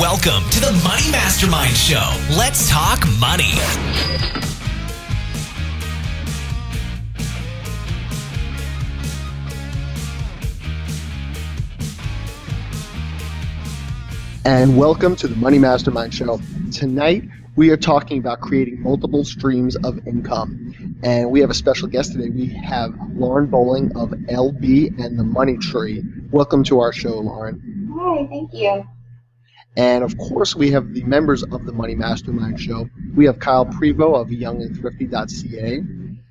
Welcome to the Money Mastermind Show. Let's talk money. And welcome to the Money Mastermind Show. Tonight, we are talking about creating multiple streams of income. And we have a special guest today. We have Lauren Bowling of LB and the Money Tree. Welcome to our show, Lauren. Hi, thank you. And of course, we have the members of the Money Mastermind Show. We have Kyle Prevo of YoungAndThrifty.ca,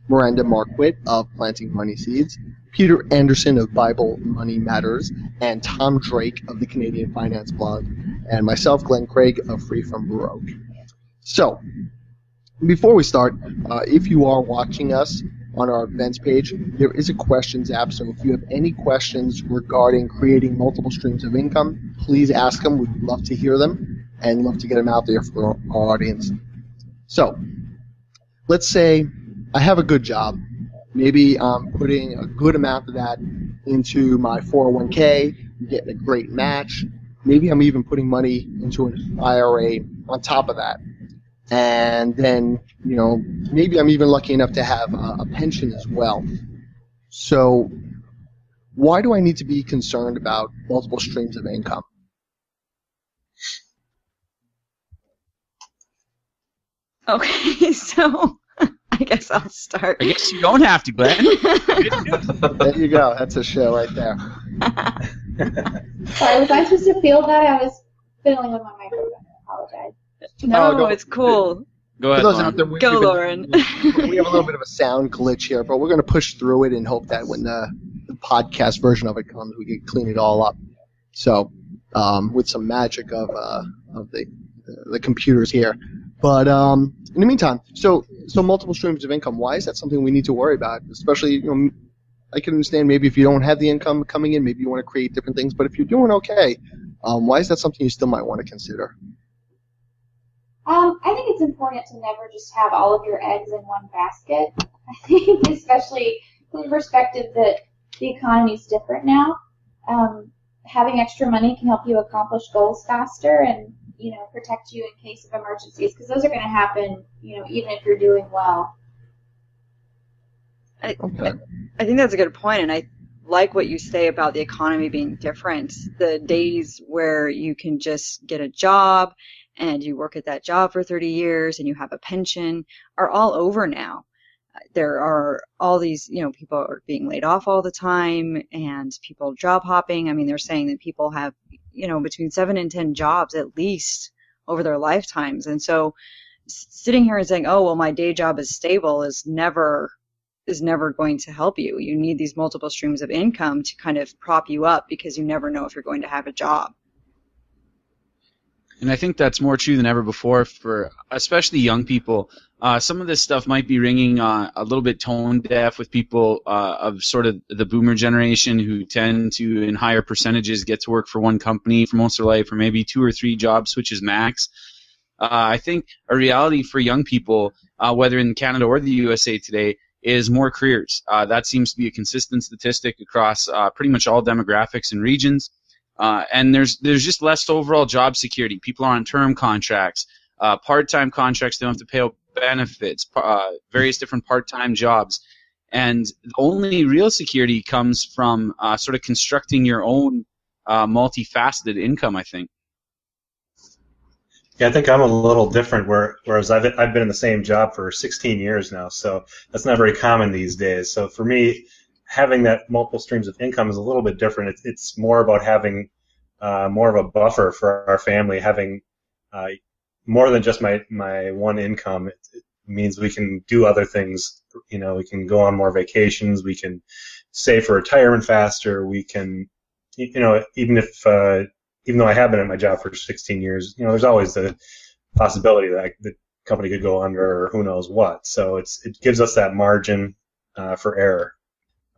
Miranda Marquette of Planting Money Seeds, Peter Anderson of Bible Money Matters, and Tom Drake of the Canadian Finance Blog, and myself, Glenn Craig, of Free From Broke. So, before we start, if you are watching us on our events page, there is a questions app, so if you have any questions regarding creating multiple streams of income, please ask them. We'd love to hear them and love to get them out there for our audience. So, let's say I have a good job. Maybe I'm putting a good amount of that into my 401k, I'm getting a great match. Maybe I'm even putting money into an IRA on top of that. And then, you know, maybe I'm even lucky enough to have a pension as well. So why do I need to be concerned about multiple streams of income? Okay, so I guess I'll start. I guess you don't have to, Glenn. There you go. That's a show right there. Sorry, was I supposed to feel that? I was fiddling with my microphone. I apologize. No, it's cool. Go ahead, Lauren. Go, Lauren. We have a little bit of a sound glitch here, but we're going to push through it and hope that when the podcast version of it comes, we can clean it all up. So with some magic of the computers here. But in the meantime, so multiple streams of income, why is that something we need to worry about? Especially, you know, I can understand maybe if you don't have the income coming in, maybe you want to create different things. But if you're doing okay, why is that something you still might want to consider? I think it's important to never just have all of your eggs in one basket. I think especially from the perspective that the economy is different now. Having extra money can help you accomplish goals faster and, you know, protect you in case of emergencies, because those are going to happen, you know, even if you're doing well. I think that's a good point, and I like what you say about the economy being different. The days where you can just get a job and you work at that job for 30 years and you have a pension are all over now. There are all these, you know, people are being laid off all the time and people job hopping. I mean, they're saying that people have, you know, between 7 and 10 jobs at least over their lifetimes. And so sitting here and saying, oh, well, my day job is stable is never going to help you. You need these multiple streams of income to kind of prop you up, because you never know if you're going to have a job. And I think that's more true than ever before for especially young people. Some of this stuff might be ringing a little bit tone deaf with people of sort of the boomer generation, who tend to, in higher percentages, get to work for one company for most of their life, or maybe 2 or 3 job switches max. I think a reality for young people, whether in Canada or the USA today, is more careers. That seems to be a consistent statistic across pretty much all demographics and regions. And there's just less overall job security. People are on term contracts, part-time contracts. They don't have to pay out benefits, various different part-time jobs. And the only real security comes from sort of constructing your own multifaceted income, I think. Yeah, I think I'm a little different, whereas I've been in the same job for 16 years now, so that's not very common these days. So for me, having that multiple streams of income is a little bit different. It's more about having more of a buffer for our family, having more than just my one income. It means we can do other things. You know, we can go on more vacations. We can save for retirement faster. We can, you know, even though I have been at my job for 16 years, you know, there's always the possibility that the company could go under or who knows what. So it gives us that margin for error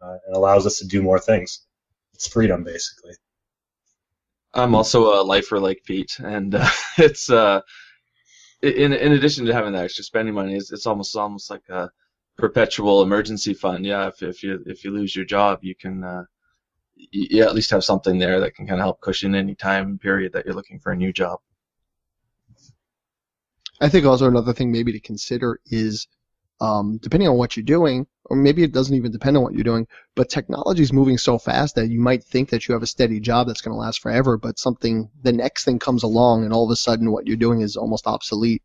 and allows us to do more things. It's freedom, basically. I'm also a lifer like Pete, and it's in addition to having that extra spending money, it's almost like a perpetual emergency fund. Yeah, if you lose your job, you can. You at least have something there that can kind of help cushion any time period that you're looking for a new job. I think also another thing maybe to consider is depending on what you're doing, or maybe it doesn't even depend on what you're doing, but technology is moving so fast that you might think that you have a steady job that's going to last forever, but the next thing comes along and all of a sudden what you're doing is almost obsolete.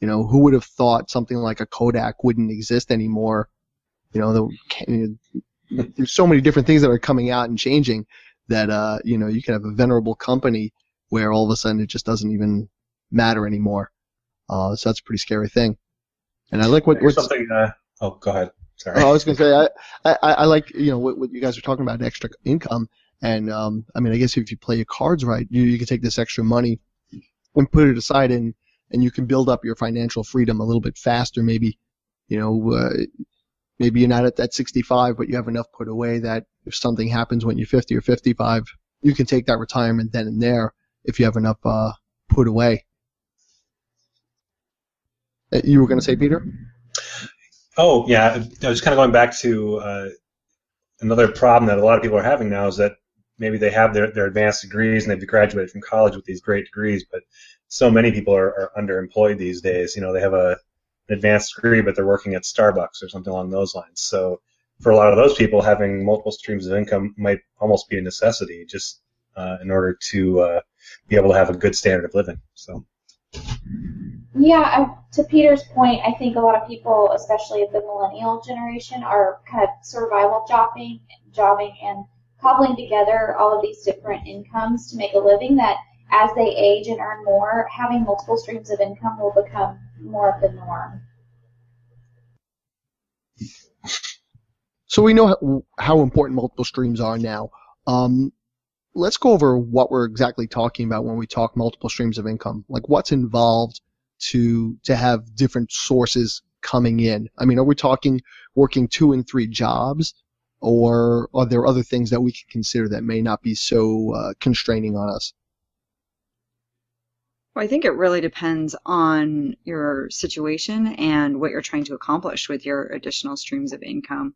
You know, who would have thought something like a Kodak wouldn't exist anymore? You know, there's so many different things that are coming out and changing that, you know, you can have a venerable company where all of a sudden it just doesn't even matter anymore. So that's a pretty scary thing. And I like what's something. Oh, go ahead. Sorry. I was going to say I like, you know, what you guys are talking about, extra income. And I mean, I guess if you play your cards right, you can take this extra money and put it aside, and you can build up your financial freedom a little bit faster. Maybe, you know, maybe you're not at that 65, but you have enough put away that if something happens when you're 50 or 55, you can take that retirement then and there if you have enough put away. You were going to say, Peter? Oh, yeah. I was kind of going back to another problem that a lot of people are having now is that maybe they have their advanced degrees and they've graduated from college with these great degrees, but so many people are underemployed these days. You know, they have an advanced degree, but they're working at Starbucks or something along those lines. So for a lot of those people, having multiple streams of income might almost be a necessity just in order to be able to have a good standard of living. So. Yeah, to Peter's point, I think a lot of people, especially of the millennial generation, are kind of survival jobbing, and cobbling together all of these different incomes to make a living, that as they age and earn more, having multiple streams of income will become more of the norm. So we know how important multiple streams are now. Let's go over what we're exactly talking about when we talk multiple streams of income. Like, what's involved to have different sources coming in? I mean, are we talking working 2 and 3 jobs, or are there other things that we can consider that may not be so constraining on us? Well, I think it really depends on your situation and what you're trying to accomplish with your additional streams of income.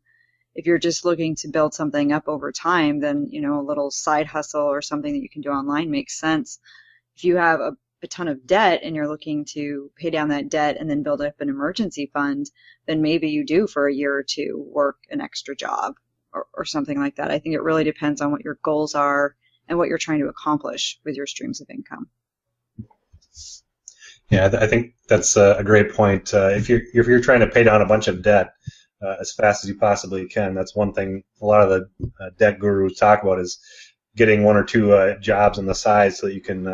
If you're just looking to build something up over time, then, you know, a little side hustle or something that you can do online makes sense. If you have a ton of debt and you're looking to pay down that debt and then build up an emergency fund, then maybe you do for a year or two work an extra job or something like that. I think it really depends on what your goals are and what you're trying to accomplish with your streams of income. Yeah, I think that's a great point. If you're trying to pay down a bunch of debt, as fast as you possibly can. That's one thing a lot of the debt gurus talk about, is getting 1 or 2 jobs on the side so that you can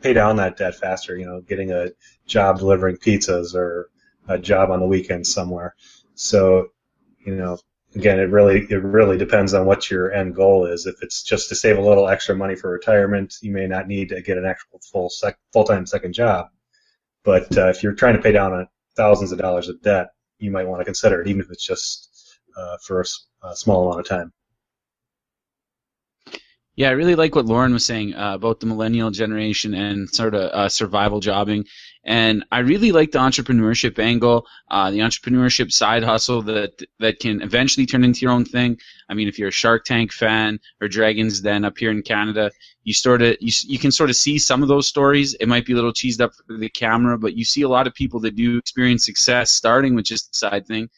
pay down that debt faster. You know, getting a job delivering pizzas or a job on the weekend somewhere. So, you know, again, it really depends on what your end goal is. If it's just to save a little extra money for retirement, you may not need to get an actual full-time second job. But if you're trying to pay down thousands of dollars of debt, you might want to consider it, even if it's just for a small amount of time. Yeah, I really like what Lauren was saying about the millennial generation and sort of survival jobbing. And I really like the entrepreneurship angle, the entrepreneurship side hustle that can eventually turn into your own thing. I mean, if you're a Shark Tank fan or Dragons Den up here in Canada, you can sort of see some of those stories. It might be a little cheesed up for the camera, but you see a lot of people that do experience success starting with just a side thing.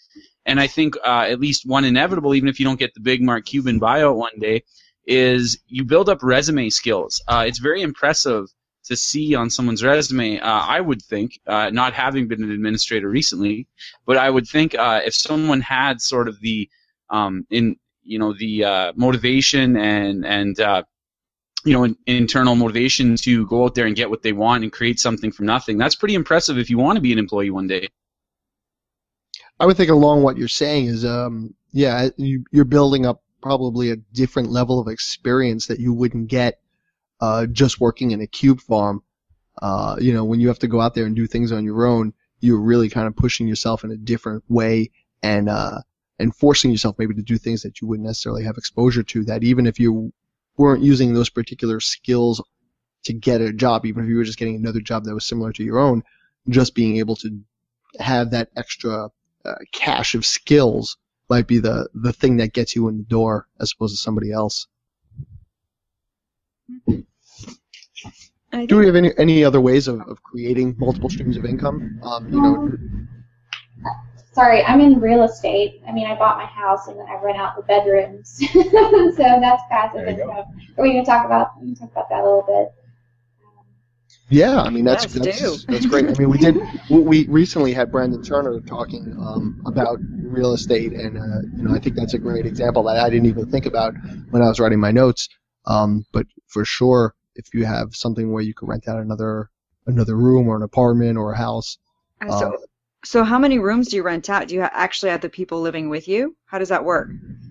And I think at least one inevitable, even if you don't get the big Mark Cuban buyout one day, is you build up resume skills. It's very impressive to see on someone's resume, I would think, not having been an administrator recently, but I would think if someone had sort of the motivation and internal motivation to go out there and get what they want and create something from nothing, that's pretty impressive if you want to be an employee one day. I would think along what you're saying is, yeah, you're building up probably a different level of experience that you wouldn't get just working in a cube farm. You know, when you have to go out there and do things on your own, you're really kind of pushing yourself in a different way and forcing yourself maybe to do things that you wouldn't necessarily have exposure to, that even if you weren't using those particular skills to get a job, even if you were just getting another job that was similar to your own, just being able to have that extra cache of skills might be the thing that gets you in the door as opposed to somebody else. I idea. Do we have any other ways of creating multiple streams of income? Sorry, I'm in real estate. I mean, I bought my house and then I rent out the bedrooms. So that's passive income. Are we going to talk about that a little bit? Yeah, I mean that's great. I mean we recently had Brandon Turner talking about real estate, and I think that's a great example that I didn't even think about when I was writing my notes. But for sure, if you have something where you can rent out another room or an apartment or a house. So how many rooms do you rent out? Do you actually have the people living with you? How does that work?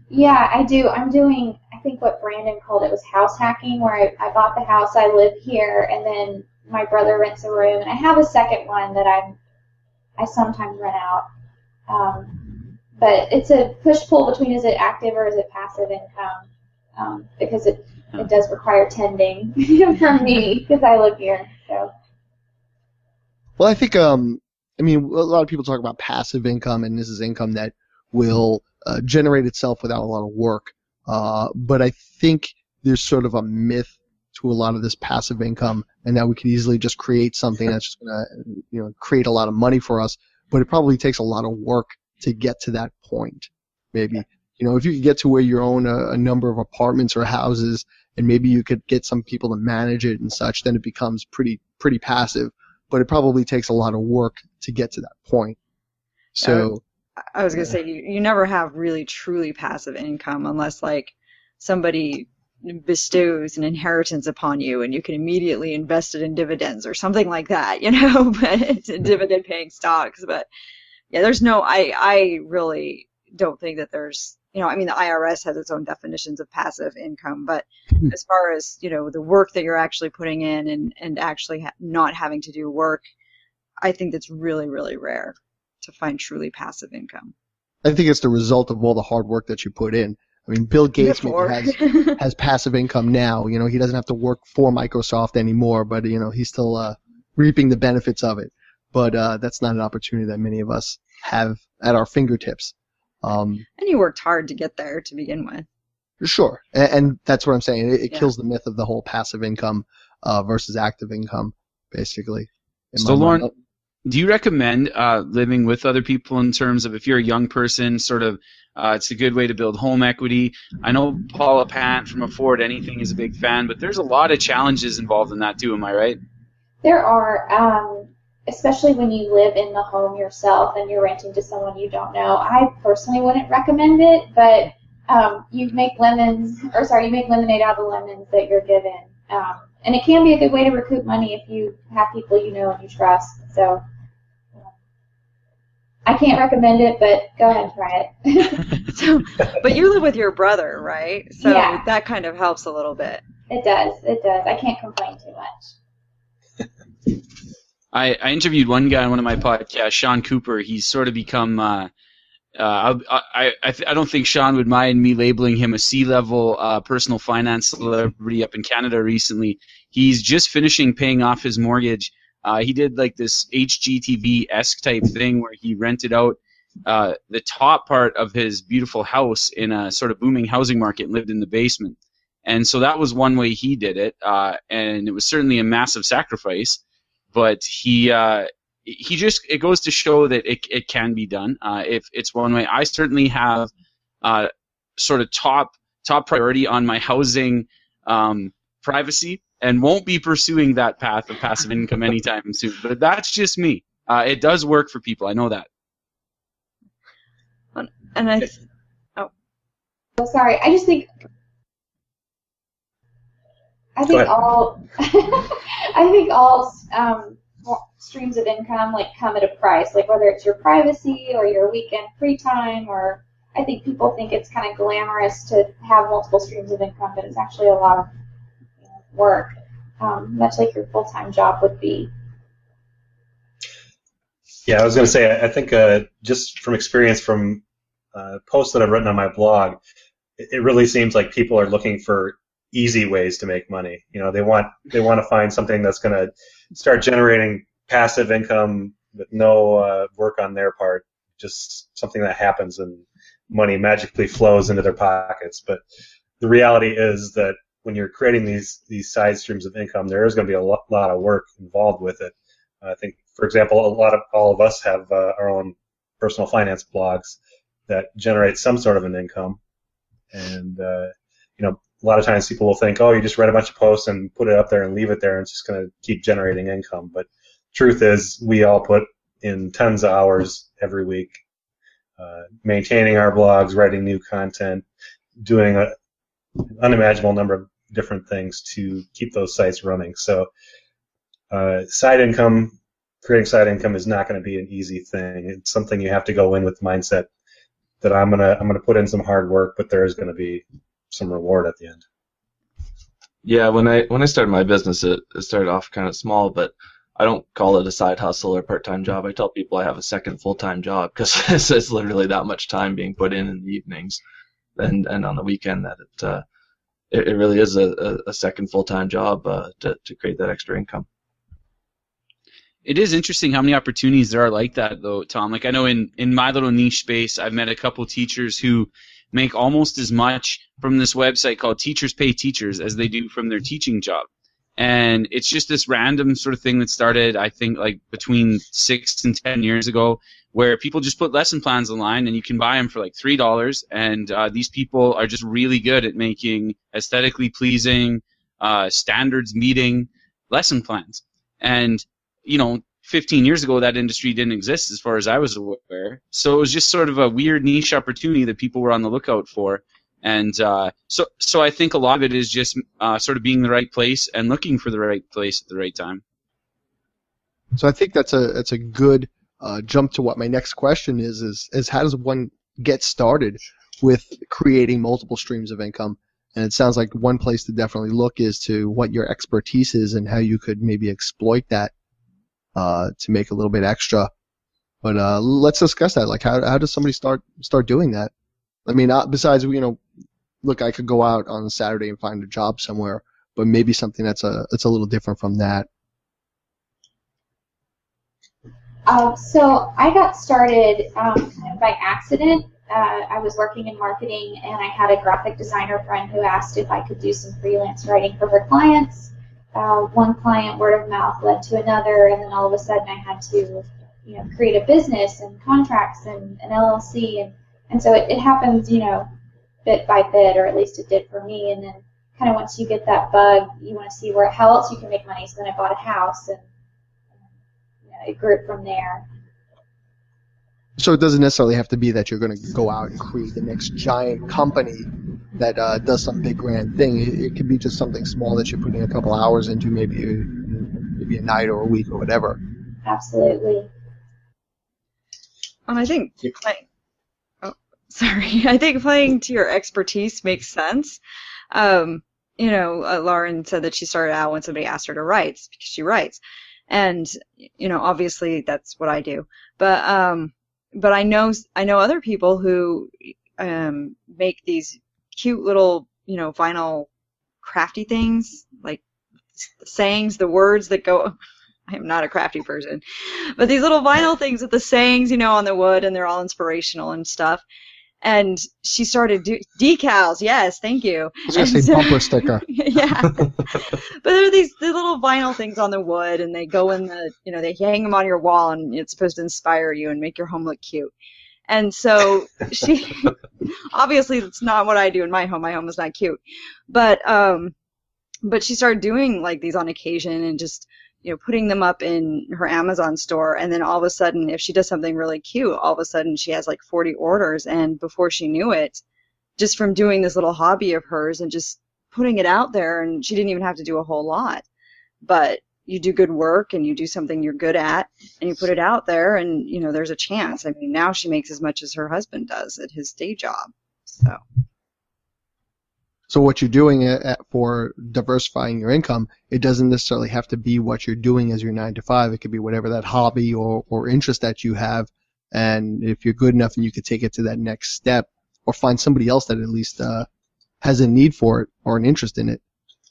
Yeah, I do. I'm doing, I think what Brandon called it was house hacking, where I bought the house, I live here, and then my brother rents a room, and I have a second one that I sometimes rent out. But it's a push-pull between is it active or is it passive income, because it does require tending from me because I live here. So. Well, I think a lot of people talk about passive income, and this is income that will generate itself without a lot of work. But I think there's sort of a myth to a lot of this passive income, and that we could easily just create something that's just going to, create a lot of money for us. But it probably takes a lot of work to get to that point. Maybe, if you could get to where you own a number of apartments or houses, and maybe you could get some people to manage it and such, then it becomes pretty passive. But it probably takes a lot of work to get to that point. So I was going to say you never have really truly passive income unless like somebody bestows an inheritance upon you and you can immediately invest it in dividends or something like that, but it's dividend paying stocks. But yeah, there's no, I really don't think that there's, the IRS has its own definitions of passive income, but as far as, the work that you're actually putting in and actually not having to do work, I think that's really, really rare to find truly passive income. I think it's the result of all the hard work that you put in. I mean, Bill Gates has passive income now. He doesn't have to work for Microsoft anymore, but he's still reaping the benefits of it. But that's not an opportunity that many of us have at our fingertips. And he worked hard to get there to begin with. Sure, and that's what I'm saying. It kills the myth of the whole passive income versus active income, basically. So, Lauren, do you recommend living with other people in terms of if you're a young person, sort of? It's a good way to build home equity. I know Paula Pant from Afford Anything is a big fan, but there's a lot of challenges involved in that too. Am I right? There are, especially when you live in the home yourself and you're renting to someone you don't know. I personally wouldn't recommend it, but you make lemonade out of the lemons that you're given, and it can be a good way to recoup money if you have people you know and you trust. So. I can't recommend it, but go ahead and try it. But you live with your brother, right? So yeah. That kind of helps a little bit. It does. It does. I can't complain too much. I interviewed one guy on one of my podcasts, Sean Cooper. He's sort of become I don't think Sean would mind me labeling him a C-level personal finance celebrity up in Canada recently. He's just finishing paying off his mortgage. He did like this HGTV-esque type thing where he rented out the top part of his beautiful house in a sort of booming housing market and lived in the basement. And so that was one way he did it, and it was certainly a massive sacrifice. But it goes to show that it can be done if it's one way. I certainly have sort of top priority on my housing privacy. And won't be pursuing that path of passive income anytime soon. But that's just me. It does work for people. I know that. And sorry. I think all streams of income come at a price. Whether it's your privacy or your weekend free time, or I think people think it's kind of glamorous to have multiple streams of income, but it's actually a lot of work, much like your full-time job would be. Yeah, I was going to say, I think just from experience from posts that I've written on my blog, it really seems like people are looking for easy ways to make money. They want to find something that's going to start generating passive income with no work on their part, just something that happens and money magically flows into their pockets. But the reality is that when you're creating these side streams of income, there is going to be a lot of work involved with it. I think, for example, all of us have our own personal finance blogs that generate some sort of an income, and you know, a lot of times people will think, oh, you just read a bunch of posts and put it up there and leave it there, and it's just going to keep generating income. But truth is, we all put in tons of hours every week, maintaining our blogs, writing new content, doing an unimaginable number of different things to keep those sites running. So creating side income is not going to be an easy thing. It's something you have to go in with the mindset that I'm gonna put in some hard work, but there is going to be some reward at the end. Yeah, when I started my business, it started off kind of small, but I don't call it a side hustle or part-time job. I tell people I have a second full-time job because it's literally that much time being put in the evenings and on the weekend that it really is a second full-time job to create that extra income. It is interesting how many opportunities there are like that, though, Tom. Like, I know in my little niche space, I've met a couple teachers who make almost as much from this website called Teachers Pay Teachers as they do from their teaching job. And it's just this random sort of thing that started, I think, like between 6 and 10 years ago, where people just put lesson plans online and you can buy them for like $3. And these people are just really good at making aesthetically pleasing, standards meeting lesson plans. And, you know, 15 years ago that industry didn't exist as far as I was aware. So it was just sort of a weird niche opportunity that people were on the lookout for. And so I think a lot of it is just sort of being the right place and looking for the right place at the right time. So I think that's a good jump to what my next question is how does one get started with creating multiple streams of income? And it sounds like one place to definitely look is to what your expertise is and how you could maybe exploit that to make a little bit extra. But let's discuss that. Like, how does somebody start doing that? I mean, besides, you know, look, I could go out on a Saturday and find a job somewhere, but maybe something that's a little different from that. So I got started by accident. I was working in marketing, and I had a graphic designer friend who asked if I could do some freelance writing for her clients. One client, word of mouth, led to another, and then all of a sudden I had to, you know, create a business and contracts and an LLC and so it happens, you know, bit by bit, or at least it did for me. And then kind of once you get that bug, you want to see how else you can make money. So then I bought a house, and you know, it grew from there. So it doesn't necessarily have to be that you're going to go out and create the next giant company that does some big grand thing. It could be just something small that you're putting a couple hours into, maybe a night or a week or whatever. Absolutely. And I think I think playing to your expertise makes sense. You know, Lauren said that she started out when somebody asked her to write, because she writes. And, you know, obviously that's what I do. But I know other people who make these cute little, you know, vinyl crafty things, like sayings, the words that go... I am not a crafty person. But these little vinyl things with the sayings, you know, on the wood, and they're all inspirational and stuff. And she started decals. Yes, thank you. I was going to say bumper sticker. Yeah. But there are these little vinyl things on the wood, and they go in the, you know, they hang them on your wall, and it's supposed to inspire you and make your home look cute. And so she, obviously it's not what I do in my home. My home is not cute. But she started doing like these on occasion and just, you know, putting them up in her Amazon store, and then all of a sudden, if she does something really cute, all of a sudden she has like 40 orders, and before she knew it, just from doing this little hobby of hers and just putting it out there, and she didn't even have to do a whole lot. But you do good work, and you do something you're good at, and you put it out there, and, you know, there's a chance. I mean, now she makes as much as her husband does at his day job. So what you're doing for diversifying your income, it doesn't necessarily have to be what you're doing as your 9-to-5. It could be whatever that hobby or interest that you have. And if you're good enough and you could take it to that next step, or find somebody else that at least has a need for it or an interest in it,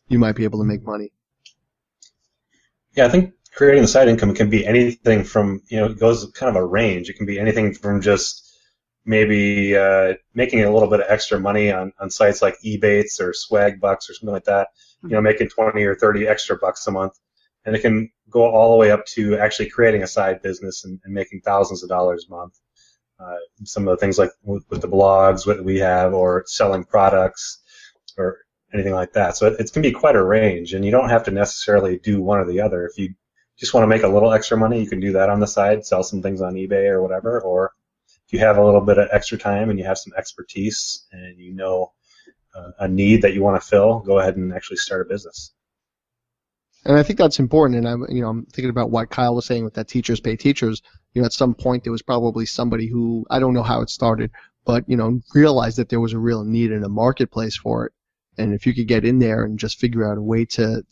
you might be able to make money. Yeah, I think creating the side income can be anything from, you know, it goes kind of a range. It can be anything from just maybe making a little bit of extra money on sites like Ebates or Swagbucks or something like that, you know, making 20 or 30 extra bucks a month. And it can go all the way up to actually creating a side business and making thousands of dollars a month. Some of the things like with the blogs, what we have, or selling products or anything like that. So it can be quite a range, and you don't have to necessarily do one or the other. If you just want to make a little extra money, you can do that on the side, sell some things on eBay or whatever. Or if you have a little bit of extra time and you have some expertise and you know a need that you want to fill, go ahead and actually start a business. And I think that's important. And I'm thinking about what Kyle was saying with that Teachers Pay Teachers. You know, at some point there was probably somebody who, I don't know how it started, but realized that there was a real need in a marketplace for it. And if you could get in there and just figure out a way to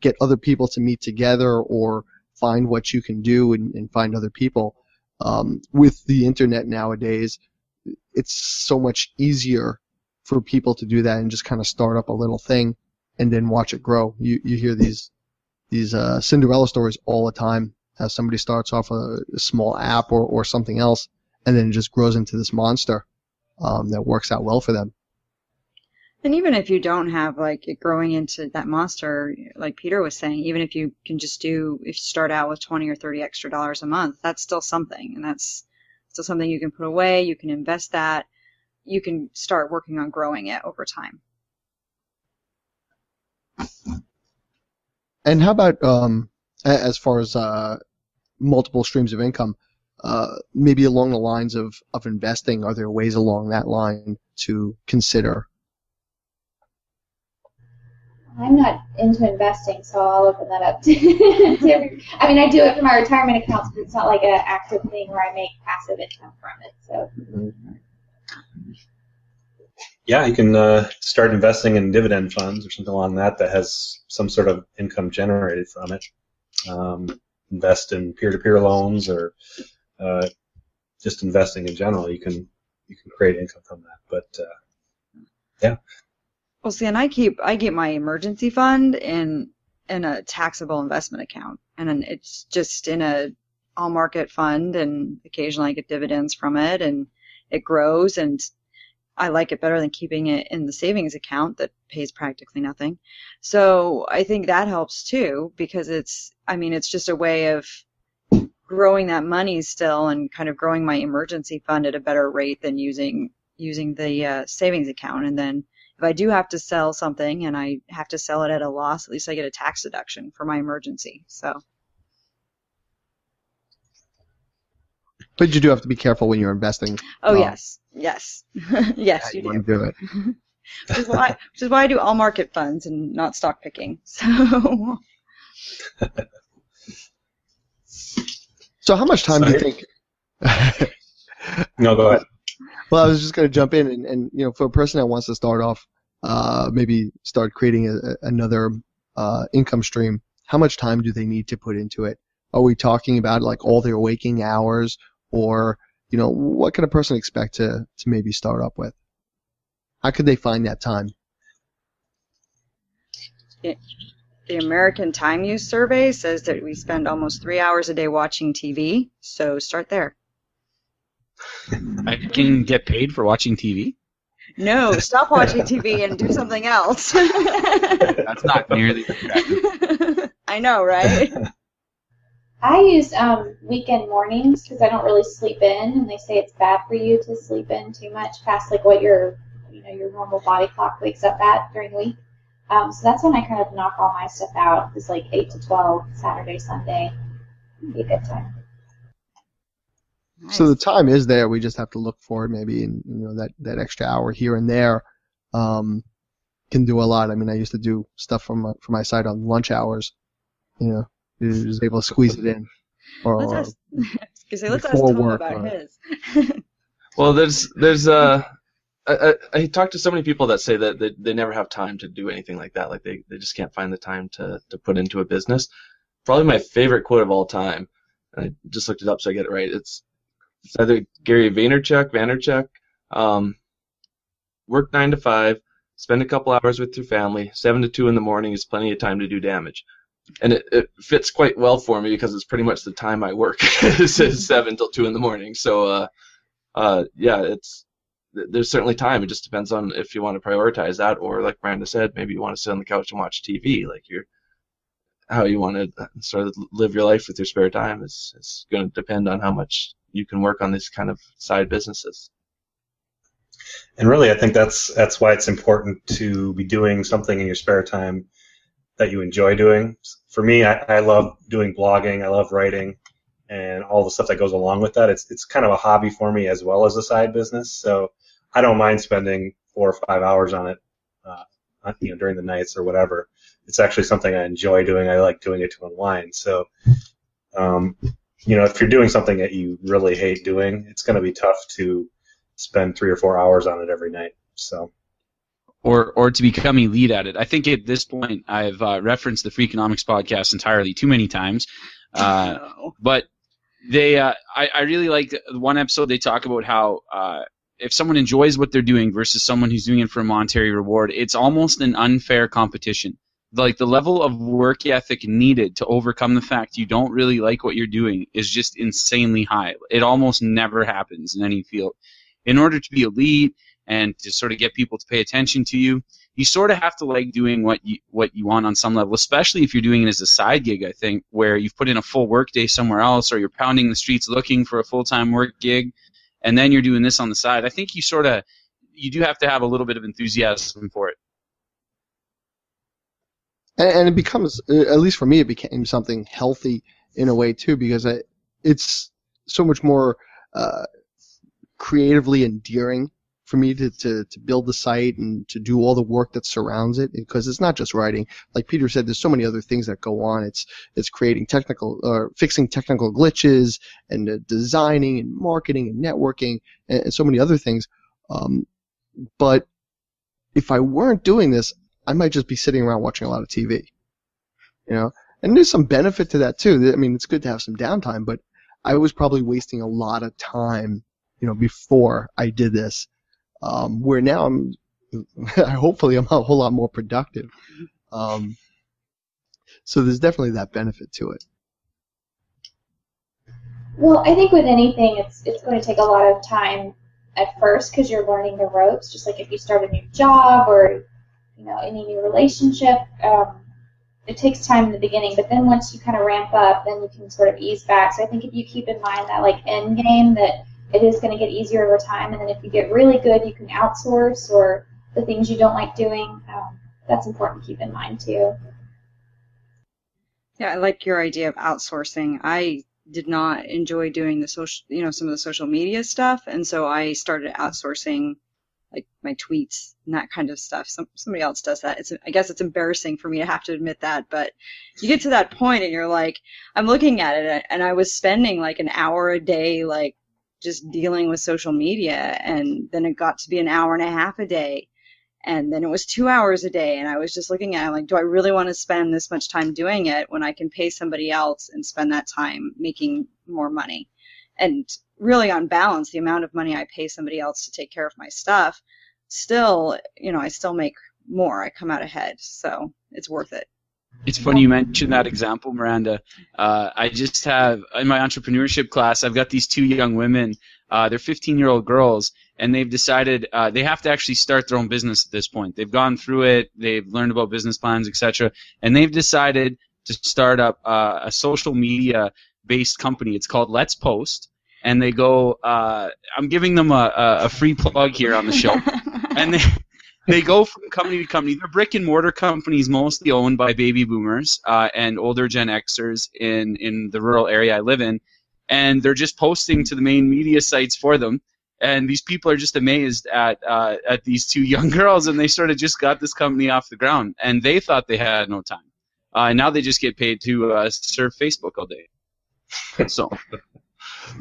get other people to meet together, or find what you can do and find other people, with the internet nowadays, it's so much easier for people to do that and just kind of start up a little thing and then watch it grow. You hear these Cinderella stories all the time. How somebody starts off a small app or something else, and then it just grows into this monster that works out well for them. And even if you don't have like it growing into that monster, like Peter was saying, even if you can just start out with 20 or 30 extra dollars a month, that's still something, and that's still something you can put away. You can invest that. You can start working on growing it over time. And how about as far as multiple streams of income, maybe along the lines of investing, are there ways along that line to consider? I'm not into investing, so I'll open that up I mean, I do it for my retirement accounts, but it's not like an active thing where I make passive income from it. So. Yeah, you can start investing in dividend funds or something along that has some sort of income generated from it. Invest in peer-to-peer loans, or just investing in general. You can create income from that. But yeah. Well, see, and I keep my emergency fund in a taxable investment account, and then it's just in a all market fund, and occasionally I get dividends from it, and it grows, and I like it better than keeping it in the savings account that pays practically nothing. So I think that helps too, because it's just a way of growing that money still, and kind of growing my emergency fund at a better rate than using the savings account. And then if I do have to sell something and I have to sell it at a loss, at least I get a tax deduction for my emergency. So. But you do have to be careful when you're investing. Oh, yes. Yes, yeah, you do. Do it. which is why I do all market funds and not stock picking. So, how much time do you think? No, go ahead. Well, I was just going to jump in, and for a person that wants to start off, maybe start creating another income stream, how much time do they need to put into it? Are we talking about like all their waking hours, or what can a person expect to maybe start up with? How could they find that time? The American Time Use Survey says that we spend almost 3 hours a day watching TV, so start there. I can get paid for watching TV? No, stop watching TV and do something else. That's not nearly attractive. I know, right? I use weekend mornings because I don't really sleep in, and they say it's bad for you to sleep in too much past like what your normal body clock wakes up at during the week. So that's when I kind of knock all my stuff out. It's like 8 to 12 Saturday, Sunday. It'd be a good time. Nice. So the time is there. We just have to look for it, maybe, and that extra hour here and there can do a lot. I mean, I used to do stuff from my side on lunch hours. He was able to squeeze it in. Let's ask Tom about his. Well, I talk to so many people that say that they never have time to do anything like that. Like they just can't find the time to put into a business. Probably my favorite quote of all time, and I just looked it up so I get it right. It's either Gary Vaynerchuk. Work 9 to 5, spend a couple hours with your family. 7 to 2 in the morning is plenty of time to do damage. And it fits quite well for me because it's pretty much the time I work. It's 7 till 2 in the morning. So yeah, there's certainly time. It just depends on if you want to prioritize that, or like Brandon said, maybe you want to sit on the couch and watch TV. Like how you want to sort of live your life with your spare time is going to depend on how much you can work on these kind of side businesses. And really, I think that's why it's important to be doing something in your spare time that you enjoy doing. For me, I love doing blogging. I love writing, and all the stuff that goes along with that. It's kind of a hobby for me as well as a side business. So I don't mind spending 4 or 5 hours on it, during the nights or whatever. It's actually something I enjoy doing. I like doing it to unwind. So, if you're doing something that you really hate doing, it's going to be tough to spend 3 or 4 hours on it every night. So. Or to become elite at it. I think at this point I've referenced the Freakonomics podcast entirely too many times. But they, I really like one episode. They talk about how if someone enjoys what they're doing versus someone who's doing it for a monetary reward, it's almost an unfair competition. Like the level of work ethic needed to overcome the fact you don't really like what you're doing is just insanely high. It almost never happens in any field. In order to be elite, and to sort of get people to pay attention to you, you sort of have to like doing what you want on some level, especially if you're doing it as a side gig, I think, where you've put in a full work day somewhere else, or you're pounding the streets looking for a full-time work gig, and then you're doing this on the side. I think you do have to have a little bit of enthusiasm for it. And it becomes, at least for me, it became something healthy in a way, too, because it's so much more creatively endearing for me to build the site and to do all the work that surrounds it, because it's not just writing. Like Peter said, there's so many other things that go on. It's creating technical or fixing technical glitches and designing and marketing and networking and so many other things. But if I weren't doing this, I might just be sitting around watching a lot of TV, And there's some benefit to that too. I mean, it's good to have some downtime, but I was probably wasting a lot of time, before I did this. Where now hopefully I'm a whole lot more productive. So there's definitely that benefit to it. Well, I think with anything, it's going to take a lot of time at first because you're learning the ropes. Just like if you start a new job or any new relationship, it takes time in the beginning. But then once you kind of ramp up, then you can sort of ease back. So I think if you keep in mind that like end game that it is going to get easier over time, and then if you get really good, you can outsource or the things you don't like doing. That's important to keep in mind too. Yeah, I like your idea of outsourcing. I did not enjoy doing the social, some of the social media stuff, and so I started outsourcing like my tweets and that kind of stuff. Somebody else does that. I guess it's embarrassing for me to have to admit that, but you get to that point and you're like, I'm looking at it, and I was spending like an hour a day, like, just dealing with social media, and then it got to be an hour and a half a day, and then it was 2 hours a day, and I was just looking at it like, do I really want to spend this much time doing it when I can pay somebody else and spend that time making more money? And really, on balance, the amount of money I pay somebody else to take care of my stuff, still, I still make more. I come out ahead, so it's worth it. It's funny you mentioned that example, Miranda. I just have, in my entrepreneurship class, I've got these two young women. They're 15-year-old girls, and they've decided they have to actually start their own business at this point. They've gone through it. They've learned about business plans, etc., and they've decided to start up a social media-based company. It's called Let's Post, and they go, I'm giving them a free plug here on the show, and they go from company to company. They're brick-and-mortar companies mostly owned by baby boomers and older Gen Xers in the rural area I live in, and they're just posting to the main media sites for them, and these people are just amazed at these two young girls, and they sort of just got this company off the ground, and they thought they had no time. Now they just get paid to serve Facebook all day. So,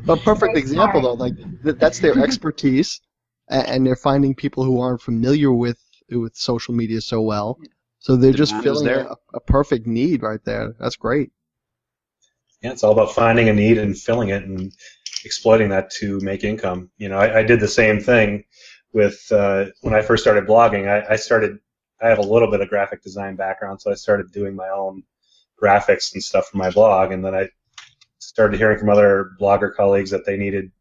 a perfect example, though. Like that's their expertise. And they're finding people who aren't familiar with social media so well. So they're just filling a perfect need right there. That's great. Yeah, it's all about finding a need and filling it and exploiting that to make income. I did the same thing with when I first started blogging. I have a little bit of graphic design background, so I started doing my own graphics and stuff for my blog. And then I started hearing from other blogger colleagues that they needed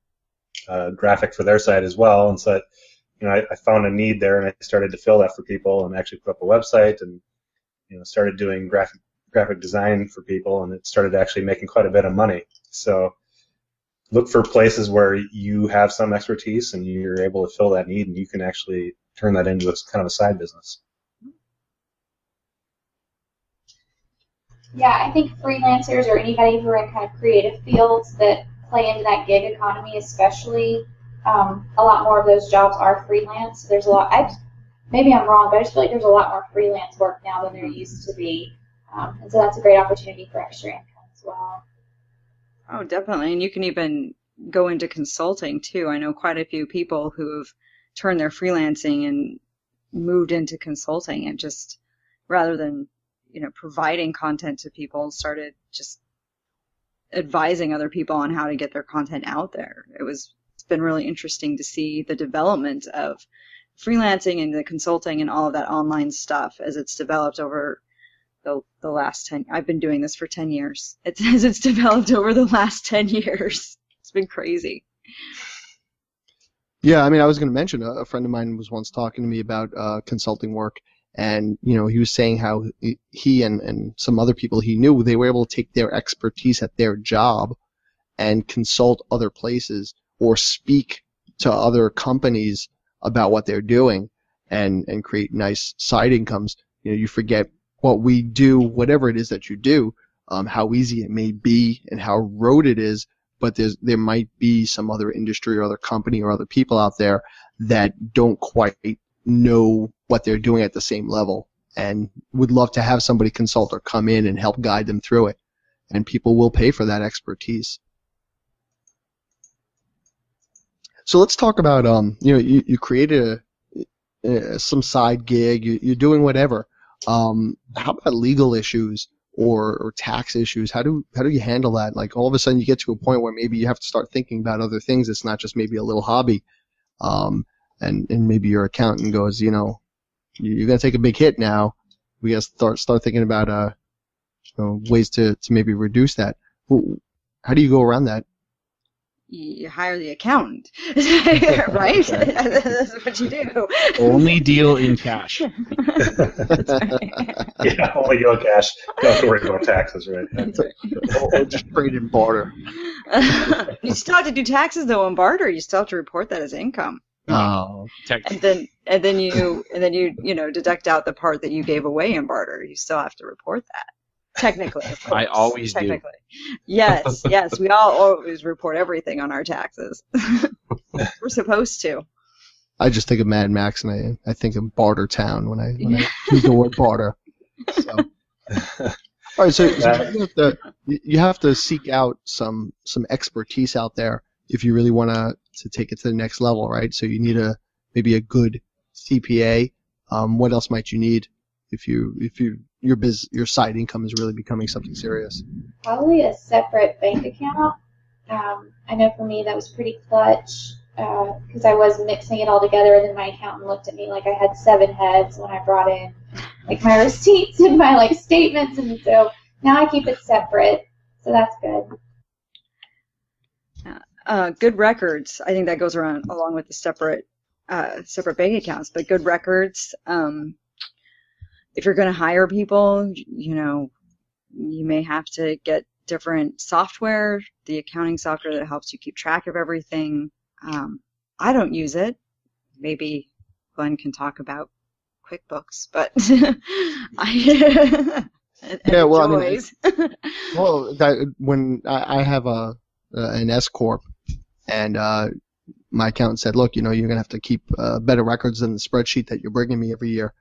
graphic for their site as well. And so, you know, I found a need there, and I started to fill that for people, and actually put up a website, and you know, started doing graphic design for people, and it started actually making quite a bit of money. So look for places where you have some expertise and you're able to fill that need, and you can actually turn that into a kind of a side business. Yeah, I think freelancers or anybody who are in kind of creative fields that play into that gig economy, especially, a lot more of those jobs are freelance. There's a lot. Maybe I'm wrong, but I just feel like there's a lot more freelance work now than there used to be, and so that's a great opportunity for extra income as well. Oh, definitely, and you can even go into consulting too. I know quite a few people who have turned their freelancing and moved into consulting, and just rather than, you know, providing content to people, started just advising other people on how to get their content out there. It's been really interesting to see the development of freelancing and the consulting and all of that online stuff as it's developed over the last 10. I've been doing this for 10 years. It's developed over the last 10 years. It's been crazy. Yeah, I mean, I was going to mention a friend of mine was once talking to me about consulting work. And, you know, he was saying how he and some other people he knew, they were able to take their expertise at their job and consult other places or speak to other companies about what they're doing and create nice side incomes. You know, you forget what we do, whatever it is that you do, how easy it may be and how rote it is, but there might be some other industry or other company or other people out there that don't quite know what they're doing at the same level and would love to have somebody consult or come in and help guide them through it. And people will pay for that expertise. So let's talk about, you know, you created some side gig, you're doing whatever. How about legal issues or tax issues? How do you handle that? Like, all of a sudden you get to a point where maybe you have to start thinking about other things. It's not just maybe a little hobby. And maybe your accountant goes, you know, you're going to take a big hit now. We got to start thinking about you know, ways to maybe reduce that. How do you go around that? You hire the accountant, right? That's what you do. Only deal in cash. That's right. Yeah, only deal in cash. Don't have to worry about taxes, right? That's right. Or just trade in barter. You still have to do taxes though on barter. You still have to report that as income. Oh, and then you deduct out the part that you gave away in barter. You still have to report that. Technically, of course. I always technically do. Yes, we all always report everything on our taxes. We're supposed to. I just think of Mad Max, and I think of Barter Town when I use the word barter. So. All right, so you have to seek out some expertise out there if you really want to take it to the next level, right? So you need maybe a good CPA. What else might you need if your side income is really becoming something serious? Probably a separate bank account. I know for me that was pretty clutch because I was mixing it all together, and then my accountant looked at me like I had seven heads when I brought in like my receipts and my like statements, and so now I keep it separate. So that's good. Good records. I think that goes around along with the separate bank accounts, but good records. If you're going to hire people, you know, you may have to get different software, the accounting software that helps you keep track of everything. I don't use it. Maybe Glenn can talk about QuickBooks, but yeah, well, always. I mean, when I have an S corp, and my accountant said, "Look, you know, you're going to have to keep better records than the spreadsheet that you're bringing me every year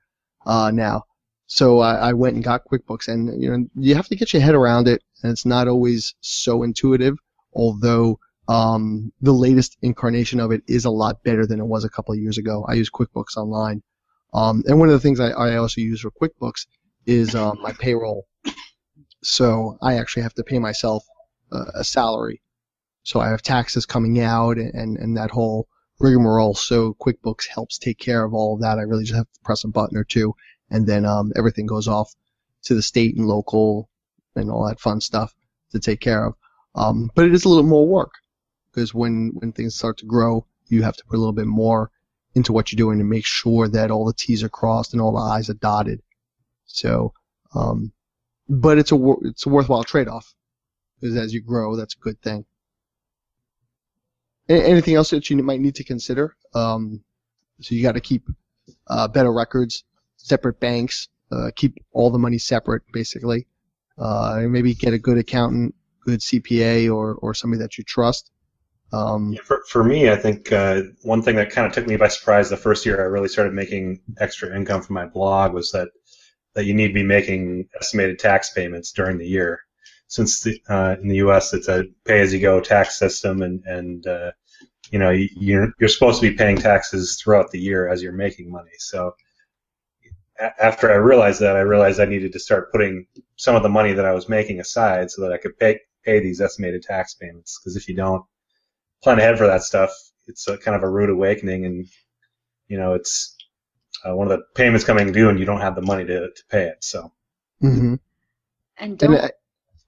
now." So I went and got QuickBooks, and you know, you have to get your head around it, and it's not always so intuitive, although the latest incarnation of it is a lot better than it was a couple of years ago. I use QuickBooks Online. And one of the things I also use for QuickBooks is my payroll. So I actually have to pay myself a salary. So I have taxes coming out and that whole rigmarole. So QuickBooks helps take care of all of that. I really just have to press a button or two, and then everything goes off to the state and local and all that fun stuff to take care of. But it is a little more work. because when things start to grow, you have to put a little bit more into what you're doing to make sure that all the T's are crossed and all the I's are dotted. So, but it's a worthwhile trade-off, because as you grow, that's a good thing. Anything else that you might need to consider? So you got to keep better records, separate banks, keep all the money separate, basically. And maybe get a good accountant, good CPA, or somebody that you trust. Yeah, for me, I think one thing that kind of took me by surprise the first year I really started making extra income from my blog was that you need to be making estimated tax payments during the year. Since in the U.S. it's a pay-as-you-go tax system, and you know, you're supposed to be paying taxes throughout the year as you're making money. So after I realized that, I realized I needed to start putting some of the money that I was making aside so that I could pay these estimated tax payments, because if you don't plan ahead for that stuff, it's a kind of a rude awakening, and you know, it's one of the payments coming due and you don't have the money to pay it. So, mm-hmm. And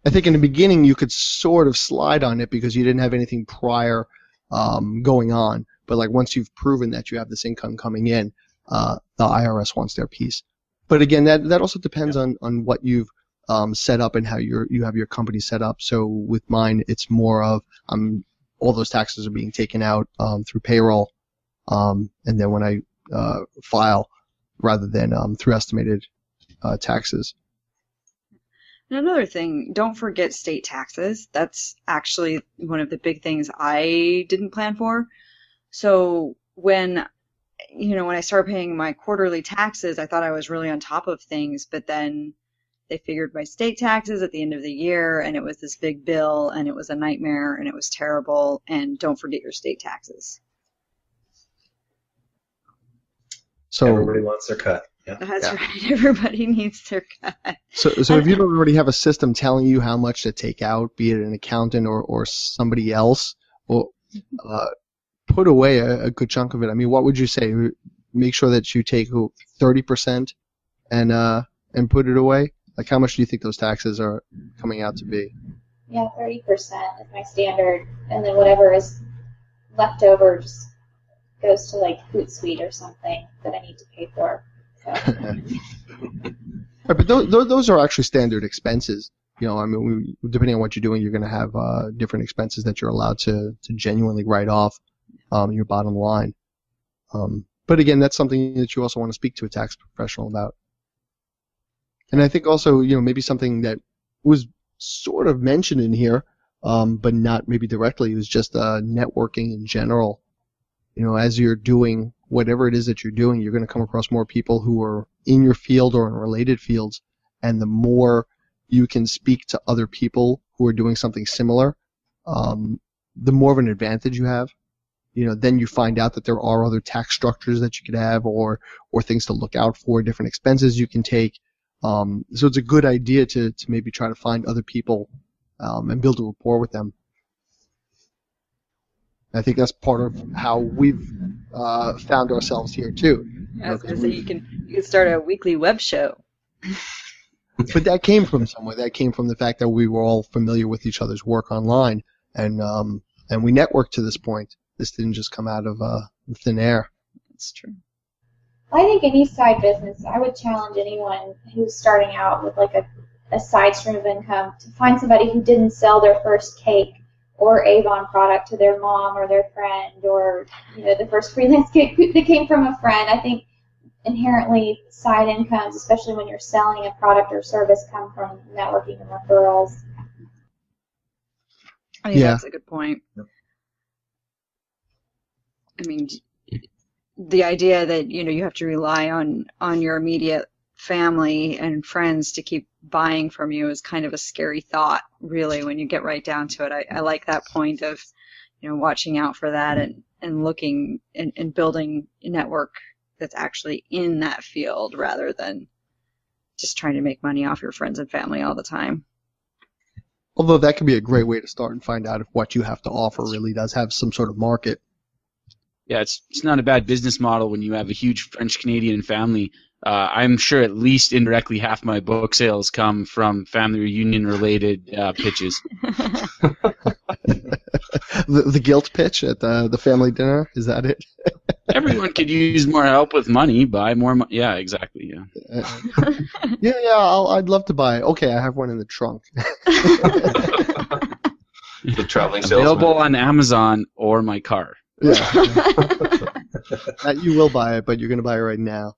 I think in the beginning you could sort of slide on it because you didn't have anything prior going on, but like once you've proven that you have this income coming in, the IRS wants their piece. But again, that also depends on what you've set up and how you have your company set up. So with mine, it's more of all those taxes are being taken out through payroll, and then when I file, rather than through estimated taxes. And another thing, don't forget state taxes. That's actually one of the big things I didn't plan for. So when I started paying my quarterly taxes, I thought I was really on top of things, but then they figured my state taxes at the end of the year, and it was this big bill, and it was a nightmare, and it was terrible. And don't forget your state taxes. So everybody wants their cut. Yeah. That's right. Everybody needs their cut. So if you don't already have a system telling you how much to take out, be it an accountant or somebody else, or put away a good chunk of it. I mean, what would you say? Make sure that you take 30% and put it away. Like, how much do you think those taxes are coming out to be? Yeah, 30% is my standard, and then whatever is left over just goes to like Hootsuite or something that I need to pay for. So. Right, but those are actually standard expenses. You know, I mean, depending on what you're doing, you're going to have different expenses that you're allowed to genuinely write off your bottom line. But again, that's something that you also want to speak to a tax professional about. And I think also, you know, maybe something that was sort of mentioned in here, but not maybe directly, was just networking in general. You know, as you're doing whatever it is that you're doing, you're going to come across more people who are in your field or in related fields. And the more you can speak to other people who are doing something similar, the more of an advantage you have. You know, then you find out that there are other tax structures that you could have, or things to look out for, different expenses you can take. So it's a good idea to maybe try to find other people and build a rapport with them. I think that's part of how we've found ourselves here too. Yeah, I was going to say you can start a weekly web show. But that came from somewhere. That came from the fact that we were all familiar with each other's work online, and we networked to this point. This didn't just come out of thin air. That's true. I think any side business, I would challenge anyone who's starting out with like a side stream of income to find somebody who didn't sell their first cake or Avon product to their mom or their friend, or you know, the first freelance cake that came from a friend. I think inherently side incomes, especially when you're selling a product or service, come from networking and referrals. I think that's a good point. I mean, the idea that, you know, you have to rely on your immediate family and friends to keep buying from you is kind of a scary thought, really, when you get right down to it. I like that point of, you know, watching out for that and looking and building a network that's actually in that field rather than just trying to make money off your friends and family all the time. Although that could be a great way to start and find out if what you have to offer really does have some sort of market. Yeah, it's not a bad business model when you have a huge French-Canadian family. I'm sure at least indirectly half my book sales come from family reunion-related pitches. The guilt pitch at the family dinner? Is that it? Everyone could use more help with money. Buy more money. Yeah, exactly. Yeah. I'd love to buy. Okay, I have one in the trunk. The traveling salesman. Available on Amazon or my car. Yeah. Not you will buy it, but you're going to buy it right now.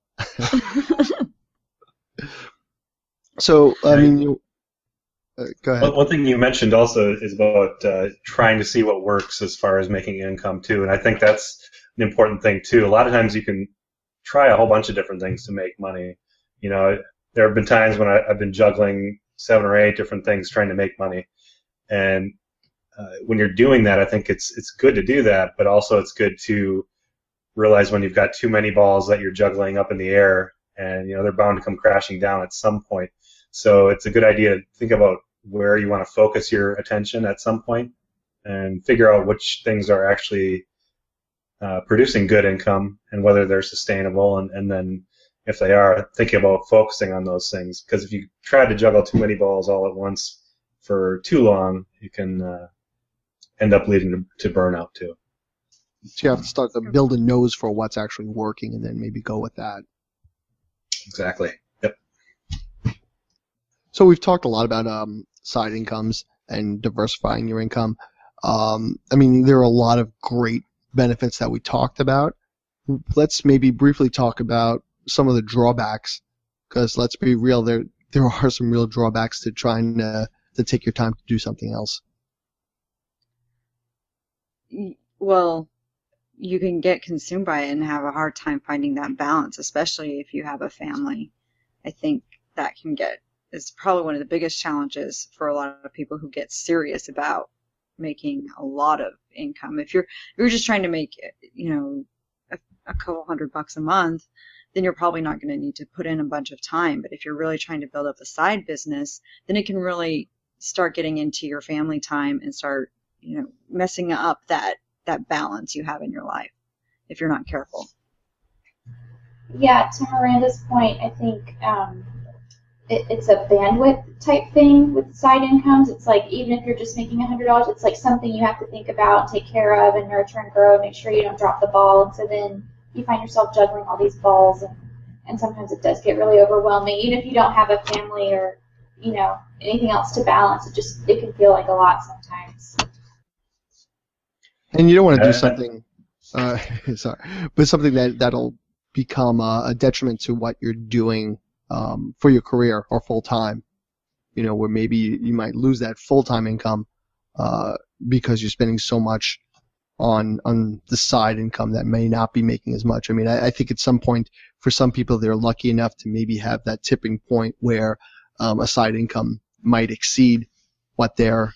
So, I mean, go ahead. One thing you mentioned also is about trying to see what works as far as making income, too. And I think that's an important thing, too. A lot of times you can try a whole bunch of different things to make money. You know, there have been times when I've been juggling 7 or 8 different things trying to make money. And when you're doing that, I think it's good to do that, but also it's good to realize when you've got too many balls that you're juggling up in the air, and you know they're bound to come crashing down at some point. So it's a good idea to think about where you want to focus your attention at some point and figure out which things are actually producing good income and whether they're sustainable, and then if they are, thinking about focusing on those things. Because if you try to juggle too many balls all at once for too long, you can end up leading to burnout too. So you have to start to build a nose for what's actually working and then maybe go with that. Exactly. So we've talked a lot about side incomes and diversifying your income. I mean, there are a lot of great benefits that we talked about. Let's maybe briefly talk about some of the drawbacks, because let's be real, there are some real drawbacks to trying to take your time to do something else. Well, you can get consumed by it and have a hard time finding that balance, especially if you have a family. I think that can get... It's probably one of the biggest challenges for a lot of people who get serious about making a lot of income. If you're just trying to make, you know, a couple $100 a month, then you're probably not going to need to put in a bunch of time. But if you're really trying to build up a side business, then it can really start getting into your family time and start, you know, messing up that balance you have in your life if you're not careful. Yeah, to Miranda's point, I think it's a bandwidth type thing with side incomes. It's like, even if you're just making $100, it's like something you have to think about, take care of, and nurture and grow, and make sure you don't drop the ball. And so then you find yourself juggling all these balls, and sometimes it does get really overwhelming. Even if you don't have a family or, you know, anything else to balance, it can feel like a lot sometimes. And you don't want to do something, but something that'll become a detriment to what you're doing for your career or full time, you know, where maybe you might lose that full time income because you're spending so much on the side income that may not be making as much. I mean, I think at some point for some people they're lucky enough to maybe have that tipping point where a side income might exceed what their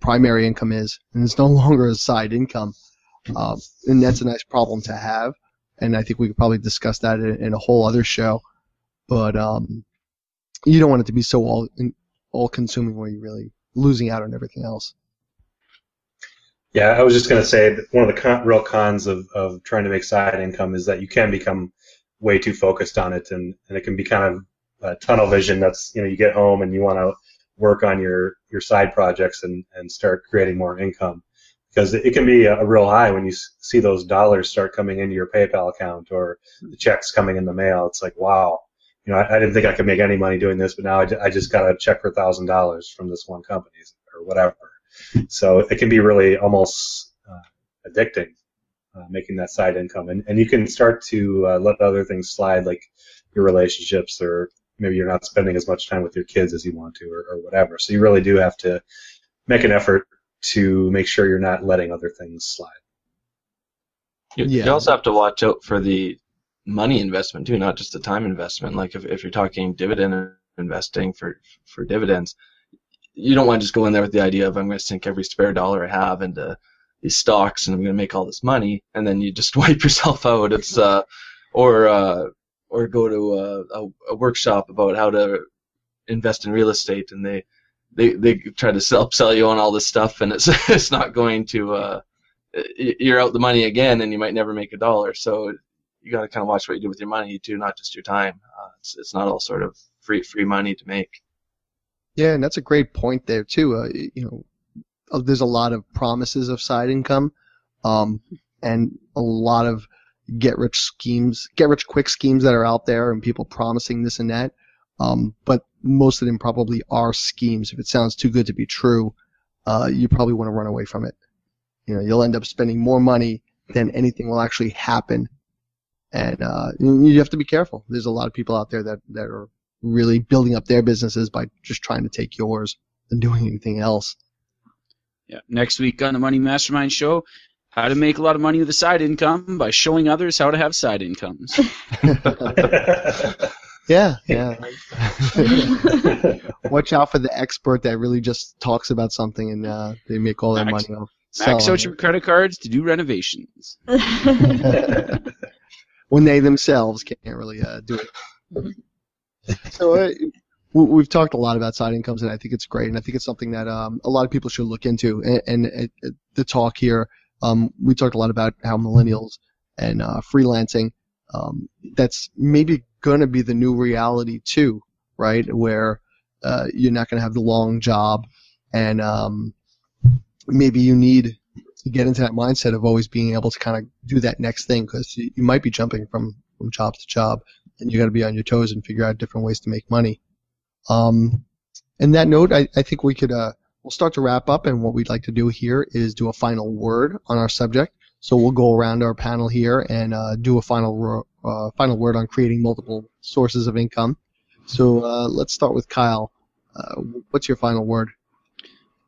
primary income is, and it's no longer a side income, and that's a nice problem to have. And I think we could probably discuss that in a whole other show. But you don't want it to be so all-consuming where you're really losing out on everything else. Yeah, I was just going to say that one of the real cons of trying to make side income is that you can become way too focused on it, and it can be kind of tunnel vision. That's, you know, you get home and you want to work on your side projects and start creating more income, because it can be a real high when you see those dollars start coming into your PayPal account or the checks coming in the mail. It's like, wow. You know, I didn't think I could make any money doing this, but now I just got a check for $1,000 from this one company or whatever. So it can be really almost addicting, making that side income. And you can start to let other things slide, like your relationships, or maybe you're not spending as much time with your kids as you want to, or whatever. So you really do have to make an effort to make sure you're not letting other things slide. You also have to watch out for the money investment too, not just the time investment. Like if you're talking dividend investing for dividends, you don't want to just go in there with the idea of, I'm going to sink every spare dollar I have into these stocks and I'm going to make all this money, and then you just wipe yourself out. It's or go to a workshop about how to invest in real estate, and they try to upsell you on all this stuff, and it's not going to you're out the money again, and you might never make a dollar. So you got to kind of watch what you do with your money too, not just your time. It's not all sort of free money to make. Yeah, and that's a great point there too. You know, there's a lot of promises of side income, and a lot of get-rich-quick schemes that are out there, and people promising this and that. But most of them probably are schemes. If it sounds too good to be true, you probably want to run away from it. You know, you'll end up spending more money than anything will actually happen. And you have to be careful. There's a lot of people out there that are really building up their businesses by just trying to take yours than doing anything else. Yeah. Next week on the Money Mastermind Show, how to make a lot of money with a side income by showing others how to have side incomes. Yeah. Watch out for the expert that really just talks about something and they make all their money off. Max out your credit cards to do renovations. When they themselves can't really do it. So we've talked a lot about side incomes, and I think it's great, and I think it's something that a lot of people should look into. And the talk here, we talked a lot about how millennials and freelancing, that's maybe going to be the new reality too, right, where you're not going to have the long job, and maybe you need to get into that mindset of always being able to kind of do that next thing, because you might be jumping from job to job, and you got to be on your toes and figure out different ways to make money. And that note, I think we could we'll start to wrap up, and what we'd like to do here is do a final word on our subject. So we'll go around our panel here and do a final word on creating multiple sources of income. So let's start with Kyle. What's your final word?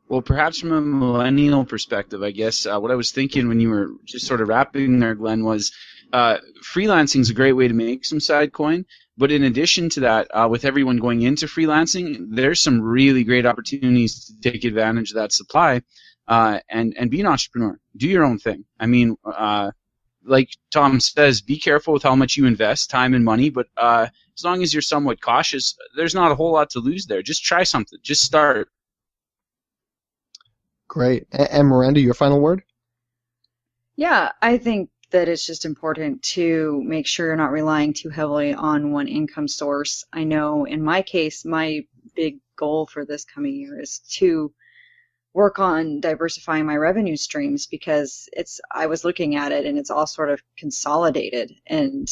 Well, perhaps from a millennial perspective, I guess what I was thinking when you were just sort of wrapping there, Glenn, was freelancing is a great way to make some side coin. But in addition to that, with everyone going into freelancing, there's some really great opportunities to take advantage of that supply and be an entrepreneur. Do your own thing. I mean, like Tom says, be careful with how much you invest, time and money. But as long as you're somewhat cautious, there's not a whole lot to lose there. Just try something. Just start. Great. And Miranda, your final word? Yeah, I think that it's just important to make sure you're not relying too heavily on one income source. I know in my case, my big goal for this coming year is to work on diversifying my revenue streams, because I was looking at it and it's all sort of consolidated. And,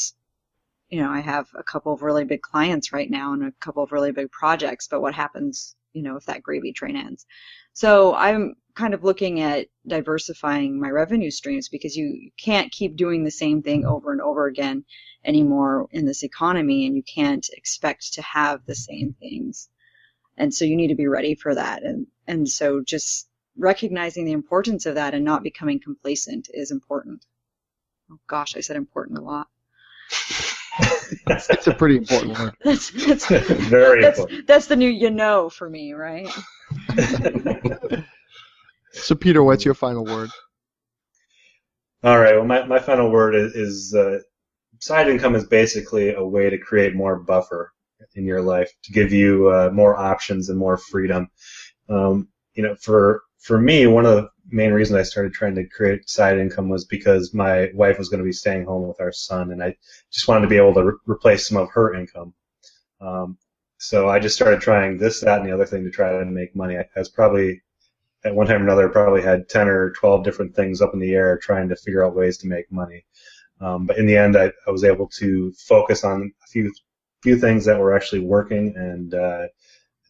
you know, I have a couple of really big clients right now and a couple of really big projects, but what happens, you know, if that gravy train ends? So I'm kind of looking at diversifying my revenue streams, because you can't keep doing the same thing over and over again anymore in this economy, and you can't expect to have the same things. And so you need to be ready for that. And so just recognizing the importance of that and not becoming complacent is important. Oh gosh, I said important a lot. It's a pretty important word. That's very important. That's the new for me, right? So, Peter, what's your final word? All right. Well, my final word is side income is basically a way to create more buffer in your life, to give you more options and more freedom. You know, for me, one of the main reasons I started trying to create side income was because my wife was going to be staying home with our son, and I just wanted to be able to replace some of her income. So I just started trying this, that, and the other thing to try to make money. I was probably, at one time or another, probably had 10 or 12 different things up in the air trying to figure out ways to make money. But in the end, I was able to focus on a few things that were actually working, and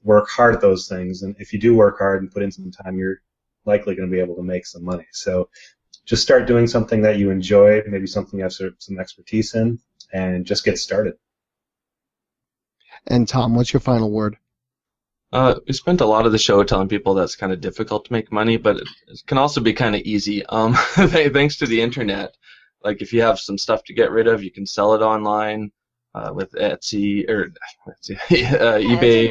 work hard at those things. And if you do work hard and put in some time, you're likely going to be able to make some money. So just start doing something that you enjoy, maybe something you have some expertise in, and just get started. And Tom, what's your final word? We spent a lot of the show telling people that's kind of difficult to make money, but it can also be kind of easy. Thanks to the internet, like if you have some stuff to get rid of, you can sell it online with Etsy or eBay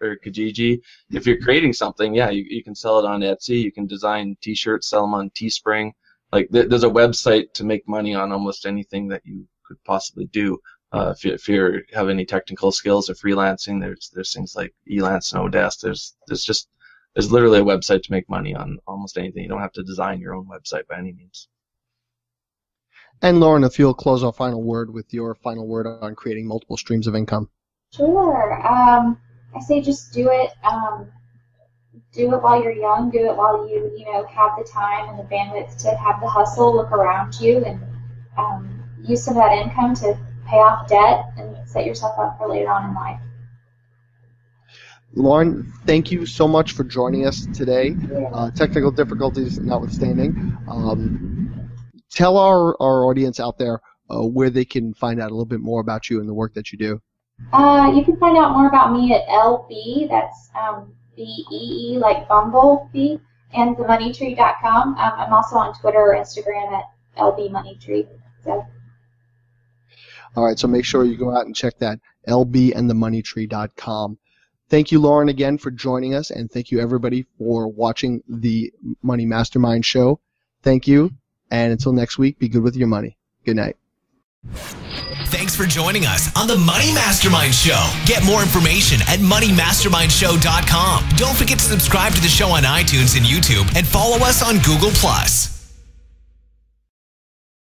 or Kijiji. If you're creating something, you can sell it on Etsy. You can design T-shirts, sell them on Teespring. Like there's a website to make money on almost anything that you could possibly do. If you have any technical skills or freelancing, there's things like Elance and Odesk. There's literally a website to make money on almost anything. You don't have to design your own website by any means. And Lauren, if you'll close our final word with your final word on creating multiple streams of income. Sure. I say just do it. do it while you're young, do it while you, have the time and the bandwidth to have the hustle look around you, and use some of that income to pay off debt and set yourself up for later on in life. Lauren, thank you so much for joining us today. Technical difficulties notwithstanding. Tell our audience out there where they can find out a little bit more about you and the work that you do. You can find out more about me at LB, that's B-E-E, like Bumblebee, and themoneytree.com. I'm also on Twitter or Instagram at LB Money Tree. So. All right, so make sure you go out and check that, lbandthemoneytree.com. Thank you, Lauren, again for joining us, and thank you, everybody, for watching the Money Mastermind Show. Thank you, and until next week, be good with your money. Good night. Thanks for joining us on the Money Mastermind Show. Get more information at moneymastermindshow.com. Don't forget to subscribe to the show on iTunes and YouTube, and follow us on Google+.